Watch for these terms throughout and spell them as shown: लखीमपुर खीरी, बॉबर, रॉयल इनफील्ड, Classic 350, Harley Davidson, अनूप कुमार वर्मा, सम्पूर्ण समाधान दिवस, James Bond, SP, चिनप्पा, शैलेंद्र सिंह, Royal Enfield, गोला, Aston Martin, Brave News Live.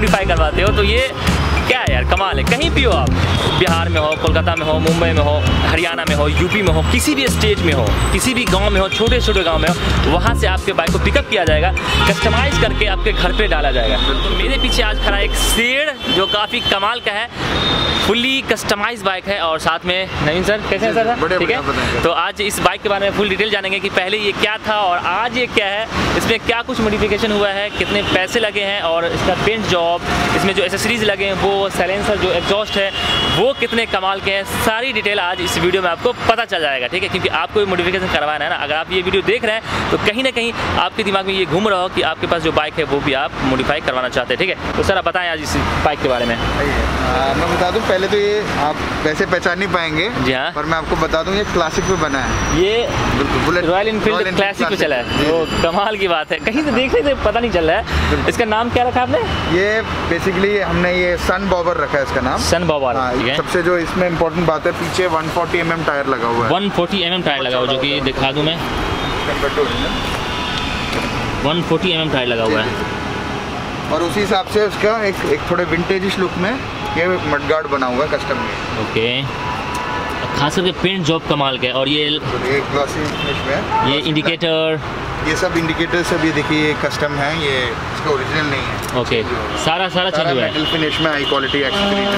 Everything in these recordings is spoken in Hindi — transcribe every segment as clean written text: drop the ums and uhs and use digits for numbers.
मॉडिफाई करवाते हो, तो ये क्या यार कमाल है। कहीं भी हो आप, बिहार में हो, कोलकाता में हो, मुंबई में हो, हरियाणा में हो, यूपी में हो, किसी भी स्टेट में हो, किसी भी गांव में हो, छोटे छोटे गांव में हो, वहां से आपके बाइक को पिकअप किया जाएगा, कस्टमाइज करके आपके घर पे डाला जाएगा। तो मेरे पीछे आज खड़ा एक शेर जो काफ़ी कमाल का है, फुली कस्टमाइज बाइक है। और साथ में नवीन सर, कैसे हैं सर? ठीक है, तो आज इस बाइक के बारे में फुल डिटेल जानेंगे कि पहले ये क्या था और आज ये क्या है, इसमें क्या कुछ मॉडिफिकेशन हुआ है, कितने पैसे लगे हैं, और इसका पेंट जॉब, इसमें जो एसेसरीज लगे हैं, वो साइलेंसर, जो एग्जॉस्ट है वो कितने कमाल के हैं, सारी डिटेल आज इस वीडियो में आपको पता चल जाएगा। ठीक है, क्योंकि आपको भी मॉडिफिकेशन करवाना है ना। अगर आप ये वीडियो देख रहे हैं तो कहीं ना कहीं आपके दिमाग में ये घूम रहा हो कि आपके पास जो बाइक है वो भी आप मॉडिफाई करवाना चाहते हैं। ठीक है, तो सर आप बताएं आज इस बाइक के बारे में। मैं बता दूँ, पहले तो ये आप वैसे पहचान नहीं पाएंगे। जी हाँ, पर मैं आपको बता दूँ ये क्लासिक पे बना है, ये रॉयल इनफील्ड क्लासिक पे चला है। वो कमाल की बात है, कहीं से देख रहे थे, पता नहीं चल रहा है। इसका नाम क्या रखा आपने? ये बेसिकली हमने ये सन बॉबर रखा है, इसका नाम सन बॉबर। हाँ, सबसे जो इसमें इम्पोर्टेंट बात है, पीछे 140 mm टायर लगा हुआ है, 140 mm टायर लगा हुआ, जो कि दिखा दूं मैं, 140 mm टायर लगा हुआ है। और उसी हिसाब से उसका एक थोड़े विंटेजिश लुक में ये मडगार्ड बना हुआ है कस्टम में। ओके, खास करके पेंट जॉब कमाल का है। और ये ग्लॉसी फिनिश में, ये इंडिकेटर, ये सब इंडिकेटर सब, ये देखिए कस्टम है, ये इसका ओरिजिनल नहीं है। ओके, सारा चेंज हुआ है। मेटल फिनिश में हाई क्वालिटी एक्सटीरियर।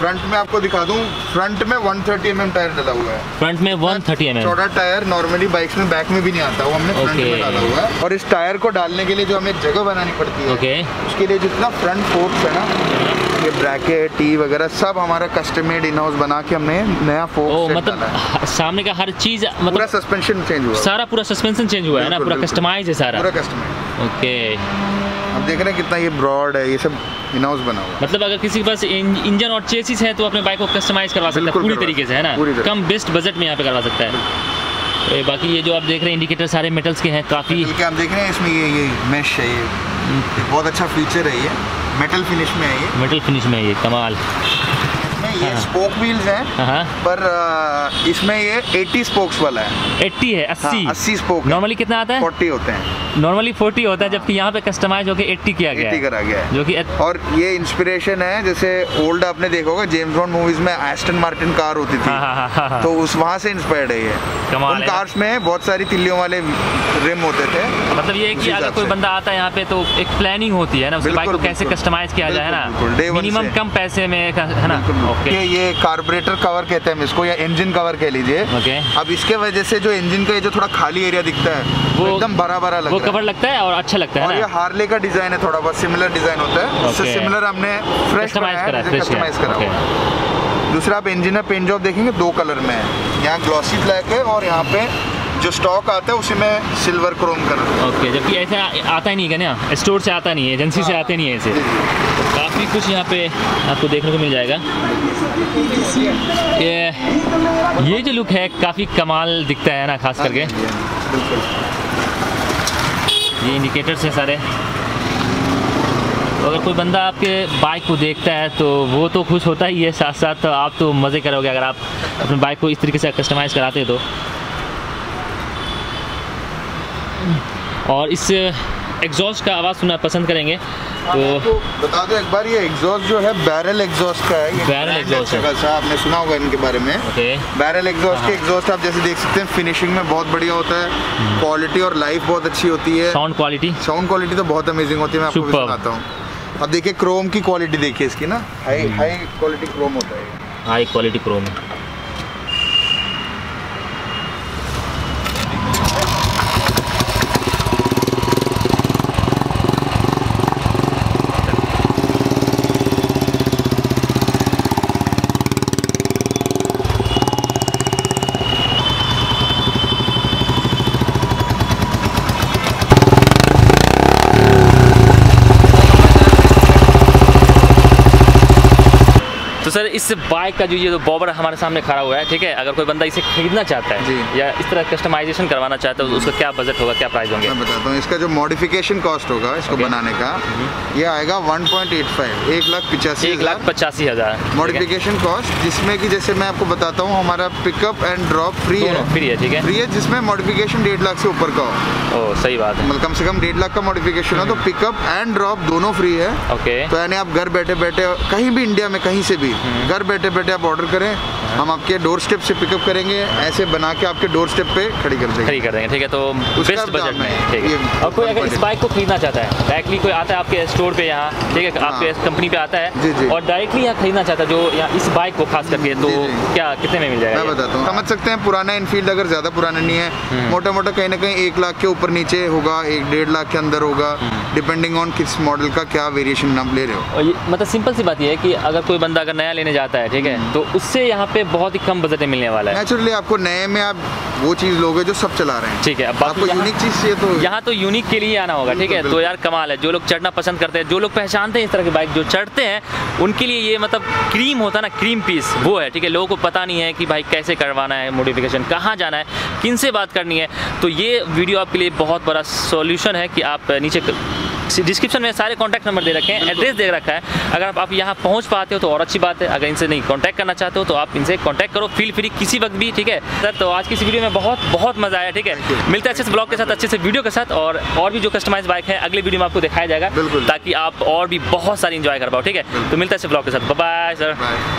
फ्रंट में आपको दिखा दूं, फ्रंट में 130 mm टायर डाला हुआ है, फ्रंट में 130 mm चौड़ा टायर नॉर्मली बाइक्स में बैक में भी नहीं आता, वो हमने फ्रंट में डाला हुआ है। और इस टायर को डालने के लिए जो हमें एक जगह बनानी पड़ती है, उसके लिए जितना फ्रंट फोर्स है ना, ये ब्रैकेट, टी वगैरह सब हमारा कस्टम मेड इन हाउस बना के हमने नया फोर्स सेट डाला है। सामने का हर चीज, मतलब पूरा सस्पेंशन चेंज हुआ, सारा पूरा सस्पेंशन चेंज हुआ है ना, पूरा कस्टमाइज है सारा, पूरा कस्टमाइज। ओके, अब देख रहे हैं कितना ये ब्रॉड है, ये सब इन हाउस बना हुआ है। मतलब अगर किसी के पास इंजन और चेसिस है तो अपने बाइक को कस्टमाइज करवा सकता है पूरी तरीके से, है ना, कम बेस्ट बजट में यहाँ पे करवा सकता है। बाकी ये जो आप देख रहे हैं इंडिकेटर सारे मेटल्स के हैं, काफ़ी आप देख रहे हैं इसमें ये मैश है, ये बहुत अच्छा फीचर है, ये मेटल फिनिश में है, ये मेटल फिनिश में है, ये कमाल। इसमें ये स्पोक व्हील्स हैं, पर इसमें ये 80 स्पोक्स वाला है, 80 है, 80 स्पोक। नॉर्मली कितना आता है? 40 होते हैं, नॉर्मली 40 होता है, जबकि यहाँ पे कस्टमाइज होकर 80 किया गया, 80 करा गया है, जो कि। और ये इंस्पिरेशन है, जैसे ओल्ड आपने देखा होगा जेम्स बॉन्ड मूवीज में एस्टन मार्टिन कार होती थी, तो उस वहाँ से इंस्पायर्ड है ये। उन कार्स में बहुत सारी तिल्लियों वाले रिम होते थे। मतलब ये कि अगर कोई बंदा आता है यहाँ पे तो एक प्लानिंग होती है ना, उसकी बाइक को कैसे कस्टमाइज किया जाए ना, मिनिमम कम पैसे में, है ना। ओके, ये कार्बोरेटर कवर कहते हैं इसको, या इंजन कवर कह लीजिए। अब इसके वजह से जो इंजन का ये जो थोड़ा खाली एरिया दिखता है, वो एकदम भरा लगता है, वो कवर लगता है और अच्छा लगता है। और ये हार्ले का डिजाइन है, थोड़ा बहुत सिमिलर डिजाइन होता है, उससे सिमिलर हमने फ्रेश कस्टमाइज करा है। दूसरा आप इंजन में पेंट जॉब देखेंगे, दो कलर में है, यहाँ ग्लॉसी ब्लैक है और यहाँ पे जो स्टॉक आता है उसी में सिल्वर क्रोम कर। ओके, जबकि ऐसा आता ही नहीं है ना, स्टोर से आता नहीं है, एजेंसी से आते नहीं है ऐसे। काफ़ी कुछ यहाँ पे आपको देखने को मिल जाएगा। ये जो लुक है काफ़ी कमाल दिखता है ना, खास करके ये इंडिकेटर्स है सारे। अगर कोई बंदा आपके बाइक को देखता है तो वो तो खुश होता ही है, साथ साथ तो आप तो मज़े करोगे अगर आप अपने बाइक को इस तरीके से कस्टमाइज़ कराते हैं तो। और इस एग्जॉस्ट का आवाज़ सुनना पसंद करेंगे तो बता दो एक बार, ये एग्जॉस्ट जो है बैरल एग्जॉस्ट का है, बैरल एग्जॉस्ट है, आपने सुना होगा इनके बारे में। बैरल एग्जॉस्ट के एग्जॉस्ट आप जैसे देख सकते हैं फिनिशिंग में बहुत बढ़िया होता है, क्वालिटी और लाइफ बहुत अच्छी होती है, साउंड क्वालिटी तो बहुत अमेजिंग होती है। मैं आपको भी सुनाता हूँ, अब देखिए क्रोम की क्वालिटी देखिए इसकी ना, हाई क्वालिटी क्रोम होता है, हाई क्वालिटी क्रोम। सर इस बाइक का जो ये बॉबर हमारे सामने खड़ा हुआ है, ठीक है, अगर कोई बंदा इसे खरीदना चाहता है या इस तरह कस्टमाइजेशन करवाना चाहता है तो उसका क्या बजट होगा, क्या प्राइस होंगे? मैं बताता हूँ, इसका जो मॉडिफिकेशन कॉस्ट होगा इसको बनाने का, ये आएगा 1.85 1,85,000 मॉडिफिकेशन कॉस्ट, जिसमें कि जैसे मैं आपको बताता हूँ हमारा पिकअप एंड ड्रॉप फ्री है, ठीक है, फ्री है, जिसमें मॉडिफिकेशन 1.5 लाख से ऊपर का हो। ओ सही बात है, कम से कम 1.5 लाख का मॉडिफिकेशन हो तो पिकअप एंड ड्रॉप दोनों फ्री है। ओके, तो यानी आप घर बैठे बैठे कहीं भी इंडिया में कहीं से भी घर बैठे बैठे आप ऑर्डर करें, हम आपके डोर स्टेप से पिकअप करेंगे, ऐसे बना के आपके डोर स्टेप पे खड़ी कर देंगे, ठीक है। तो बेस्ट बजट में, ठीक है। और कोई अगर इस बाइक को खरीदना चाहता है, डायरेक्टली कोई आता है आपके स्टोर पे यहाँ, ठीक है, आपके कंपनी पे आता है और डायरेक्टली यहाँ खरीदना चाहता है, जो यहाँ इस बाइक को खास करके, तो क्या कितने में मिल जाएगा? मैं बताता हूँ, समझ सकते हैं, पुराना एनफील्ड अगर ज़्यादा पुराना नहीं है, मोटा मोटा कहीं ना कहीं 1 लाख के ऊपर नीचे होगा, 1-1.5 लाख के अंदर होगा, डिपेंडिंग ऑन किस मॉडल का क्या वेरिएशन आप ले रहे हो। मतलब सिंपल सी बात यह है कि अगर कोई बंदा अगर नया लेने जाता है, ठीक है, तो उससे यहाँ पे बहुत ही कम बजट में मिलने वाला है। नेचुरली आपको नए में आप वो चीज़ लोगे जो सब चला रहे हैं, ठीक है, आपको यूनिक चीज़ चाहिए तो यहाँ तो यूनिक के लिए आना होगा, ठीक है। तो यार कमाल है, जो लोग चढ़ना पसंद करते हैं, जो लोग पहचानते हैं इस तरह की बाइक, जो चढ़ते हैं उनके लिए ये मतलब क्रीम होता है ना, क्रीम पीस वो है, ठीक है। लोगों को पता नहीं है कि भाई कैसे करवाना है मॉडिफिकेशन, कहाँ जाना है, किन से बात करनी है, तो ये वीडियो आपके लिए बहुत बड़ा सॉल्यूशन है कि आप नीचे डिस्क्रिप्शन में सारे कॉन्टैक्ट नंबर दे रखे हैं, एड्रेस दे रखा है, अगर आप यहाँ पहुँच पाते हो तो और अच्छी बात है, अगर इनसे नहीं कांटेक्ट करना चाहते हो तो आप इनसे कांटेक्ट करो फील फ्री किसी वक्त भी, ठीक है सर। तो आज की इस वीडियो में बहुत मजा आया, ठीक है, मिलता है अच्छे से ब्लॉग के साथ, अच्छे से वीडियो के साथ, और भी जो कस्टमाइज बाइक है अगले वीडियो में आपको दिखाया जाएगा, ताकि आप और भी बहुत सारी इंजॉय कर पाओ, ठीक है। तो मिलता है अच्छे ब्लॉग के साथ, बाय बाय सर।